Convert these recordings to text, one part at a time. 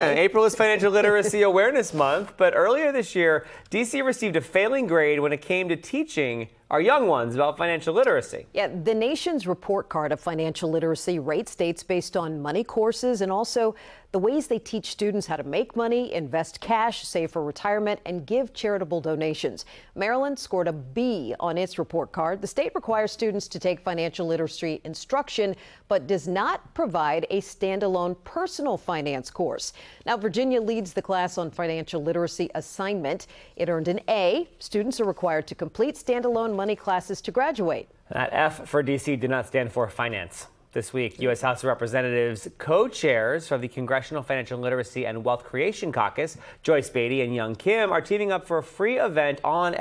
April is Financial Literacy Awareness Month, but earlier this year, D.C. received a failing grade when it came to teaching our young ones about financial literacy. Yeah, the nation's report card of financial literacy rates states based on money courses and also the ways they teach students how to make money, invest cash, save for retirement, and give charitable donations. Maryland scored a B on its report card. The state requires students to take financial literacy instruction, but does not provide a standalone personal finance course. Now, Virginia leads the class on financial literacy assignment. It earned an A. Students are required to complete standalone money classes to graduate. That F for D.C. did not stand for finance. This week, U.S. House of Representatives co-chairs from the Congressional Financial Literacy and Wealth Creation Caucus, Joyce Beatty and Young Kim, are teaming up for a free event on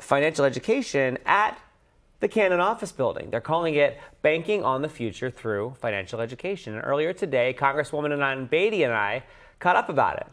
financial education at the Cannon Office Building. They're calling it Banking on the Future Through Financial Education. And earlier today, Congresswoman Ann Beatty and I caught up about it.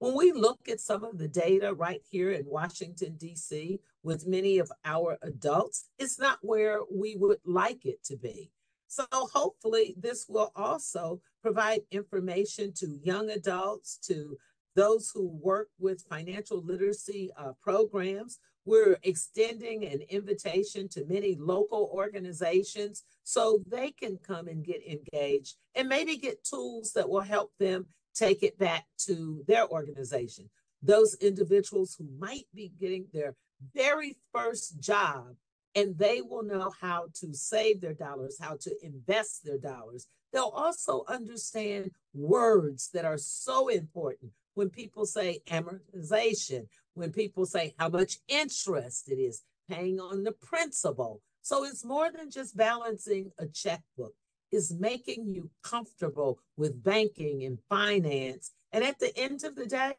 When we look at some of the data right here in Washington, D.C., with many of our adults, it's not where we would like it to be. So hopefully this will also provide information to young adults, to those who work with financial literacy programs. We're extending an invitation to many local organizations so they can come and get engaged and maybe get tools that will help them take it back to their organization. Those individuals who might be getting their very first job, and they will know how to save their dollars, how to invest their dollars. They'll also understand words that are so important. When people say amortization, when people say how much interest it is, paying on the principal. So it's more than just balancing a checkbook. It's making you comfortable with banking and finance. And at the end of the day,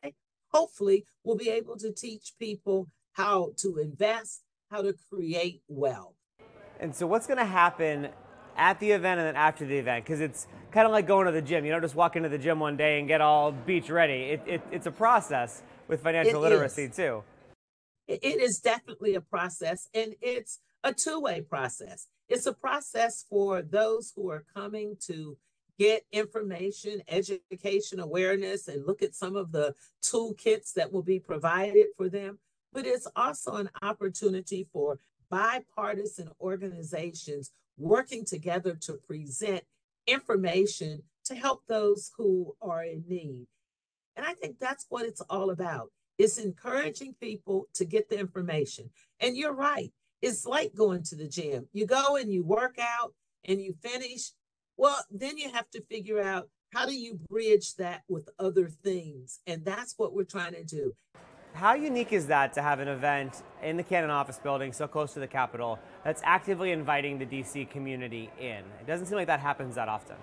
hopefully we'll be able to teach people how to invest, how to create wealth. And so what's going to happen at the event and then after the event? Because it's kind of like going to the gym. You don't just walk into the gym one day and get all beach ready. It's a process with financial literacy too. It is definitely a process, and it's a two-way process. It's a process for those who are coming to get information, education, awareness, and look at some of the toolkits that will be provided for them. But it's also an opportunity for bipartisan organizations working together to present information to help those who are in need. And I think that's what it's all about. It's encouraging people to get the information. And you're right. It's like going to the gym. You go and you work out and you finish. Well, then you have to figure out how do you bridge that with other things. And that's what we're trying to do. How unique is that to have an event in the Cannon Office Building so close to the Capitol that's actively inviting the D.C. community in? It doesn't seem like that happens that often.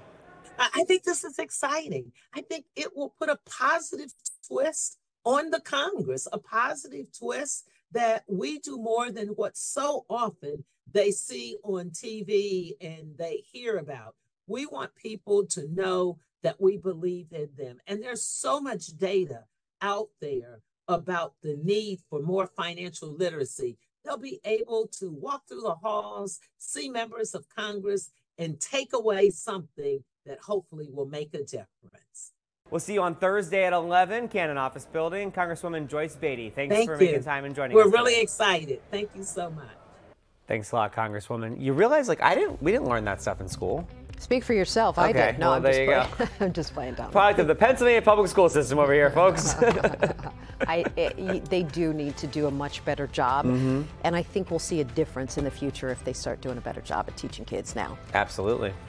I think this is exciting. I think it will put a positive twist on the Congress, a positive twist that we do more than what so often they see on TV and they hear about. We want people to know that we believe in them. And there's so much data out there about the need for more financial literacy. They'll be able to walk through the halls, see members of Congress, and take away something that hopefully will make a difference. We'll see you on Thursday at 11, Cannon Office Building. Congresswoman Joyce Beatty, thanks for making time and joining us. We're really excited. Thank you so much. Thanks a lot, Congresswoman. You realize, like, we didn't learn that stuff in school. Speak for yourself. Okay. I did. No, well, there you go. I'm just playing dumb. Product of the Pennsylvania public school system over here, folks. They do need to do a much better job, and I think we'll see a difference in the future if they start doing a better job at teaching kids now. Absolutely.